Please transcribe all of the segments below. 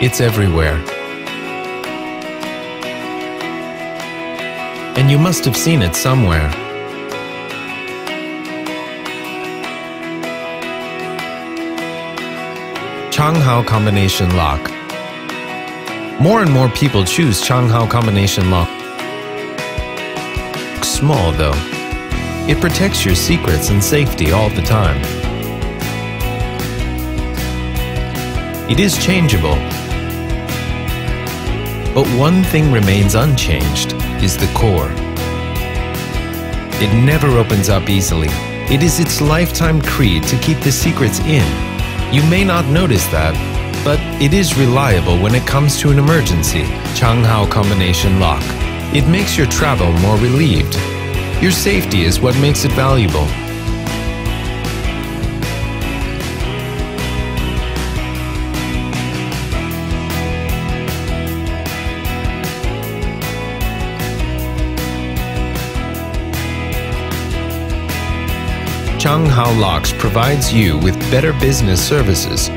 It's everywhere. And you must have seen it somewhere. Changhao Combination Lock. More and more people choose Changhao Combination Lock. Small though. It protects your secrets and safety all the time. It is changeable. But one thing remains unchanged is the core. It never opens up easily. It is its lifetime creed to keep the secrets in. You may not notice that, but it is reliable when it comes to an emergency. Changhao Combination Lock. It makes your travel more relieved. Your safety is what makes it valuable. Changhao Locks provides you with better business services.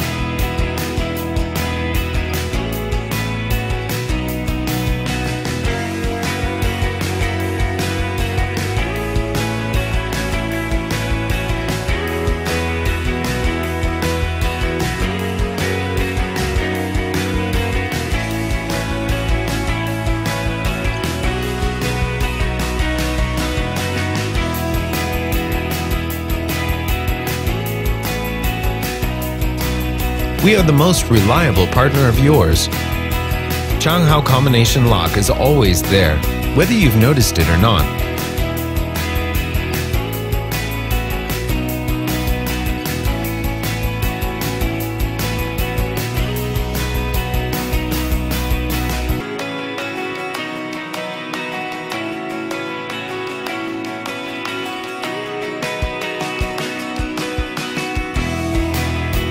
We are the most reliable partner of yours. Changhao Combination Lock is always there, whether you've noticed it or not.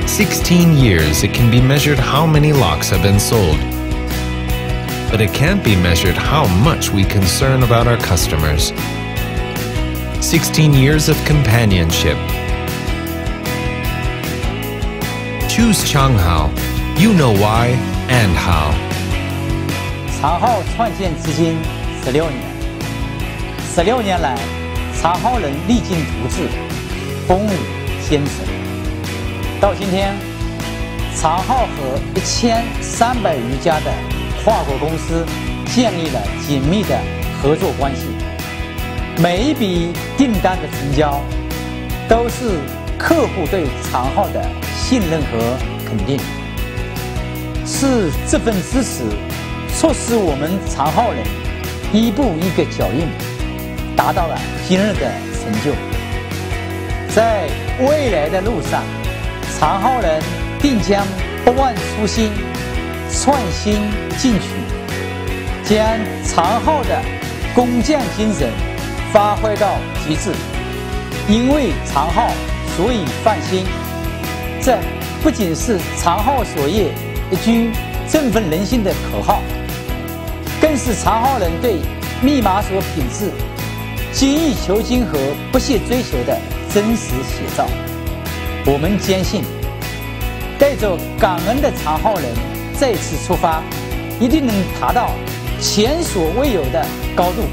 In 16 years, it can be measured how many locks have been sold. But it can't be measured how much we concern about our customers. 16 years of companionship. Choose Changhao. You know why and how. 茶号创建至今16年，16年来，茶号人历尽图治，风雨兼程。 到今天，茶号和1300余家的跨国公司建立了紧密的合作关系。每一笔订单的成交，都是客户对茶号的信任和肯定。是这份支持，促使我们茶号人一步一个脚印，达到了今日的成就。在未来的路上。 长浩人定将不忘初心，创新进取，将长浩的工匠精神发挥到极致。因为长浩，所以放心。这不仅是长浩所业一句振奋人心的口号，更是长浩人对密码锁品质精益求精和不懈追求的真实写照。 我们坚信，带着感恩的长浩人再次出发，一定能达到前所未有的高度。